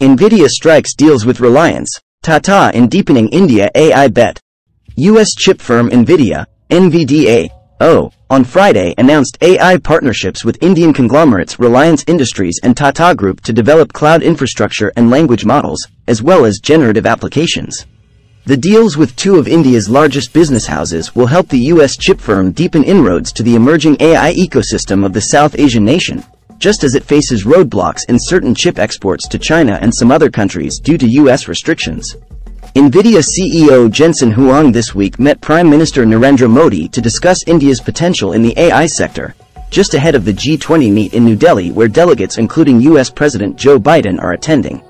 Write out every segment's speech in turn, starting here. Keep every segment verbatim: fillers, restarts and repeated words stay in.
Nvidia strikes deals with Reliance, Tata in deepening India A I bet. U S chip firm Nvidia, N V D A O, on Friday announced A I partnerships with Indian conglomerates Reliance Industries and Tata Group to develop cloud infrastructure and language models, as well as generative applications. The deals with two of India's largest business houses will help the U S chip firm deepen inroads to the emerging A I ecosystem of the South Asian nation, just as it faces roadblocks in certain chip exports to China and some other countries due to U S restrictions. Nvidia C E O Jensen Huang this week met Prime Minister Narendra Modi to discuss India's potential in the A I sector, just ahead of the G twenty meet in New Delhi where delegates including U S President Joe Biden are attending.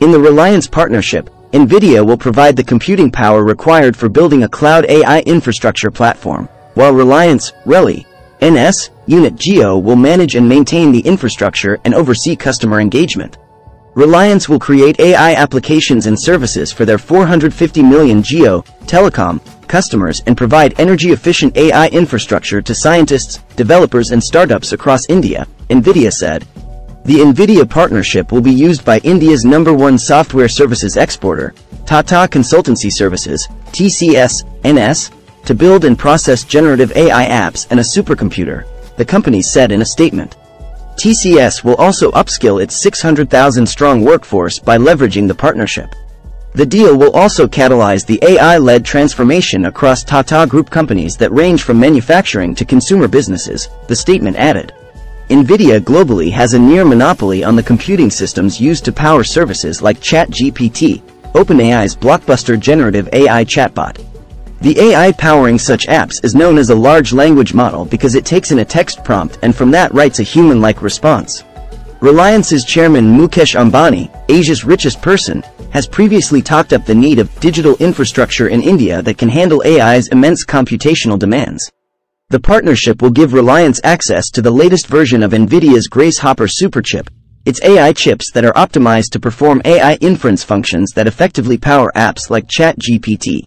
In the Reliance partnership, Nvidia will provide the computing power required for building a cloud A I infrastructure platform, while Reliance, Reli, N S, unit Jio will manage and maintain the infrastructure and oversee customer engagement. Reliance will create A I applications and services for their four hundred fifty million Jio, telecom, customers and provide energy-efficient A I infrastructure to scientists, developers and startups across India, Nvidia said. The Nvidia partnership will be used by India's number one software services exporter, Tata Consultancy Services, T C S, N S, to build and process generative A I apps and a supercomputer, the company said in a statement. T C S will also upskill its six hundred thousand strong workforce by leveraging the partnership. The deal will also catalyze the A I-led transformation across Tata Group companies that range from manufacturing to consumer businesses, the statement added. Nvidia globally has a near monopoly on the computing systems used to power services like ChatGPT, OpenAI's blockbuster generative A I chatbot. The A I powering such apps is known as a large language model because it takes in a text prompt and from that writes a human-like response. Reliance's chairman Mukesh Ambani, Asia's richest person, has previously talked up the need of digital infrastructure in India that can handle A I's immense computational demands. The partnership will give Reliance access to the latest version of Nvidia's Grace Hopper Superchip, its A I chips that are optimized to perform A I inference functions that effectively power apps like ChatGPT.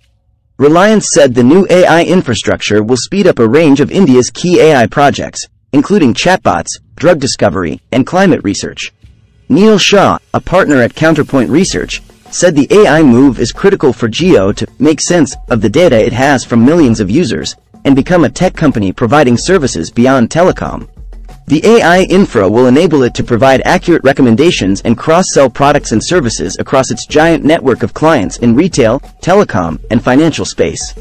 Reliance said the new A I infrastructure will speed up a range of India's key A I projects, including chatbots, drug discovery, and climate research. Neil Shah, a partner at Counterpoint Research, said the A I move is critical for Jio to make sense of the data it has from millions of users and become a tech company providing services beyond telecom. The A I infra will enable it to provide accurate recommendations and cross-sell products and services across its giant network of clients in retail, telecom, and financial space.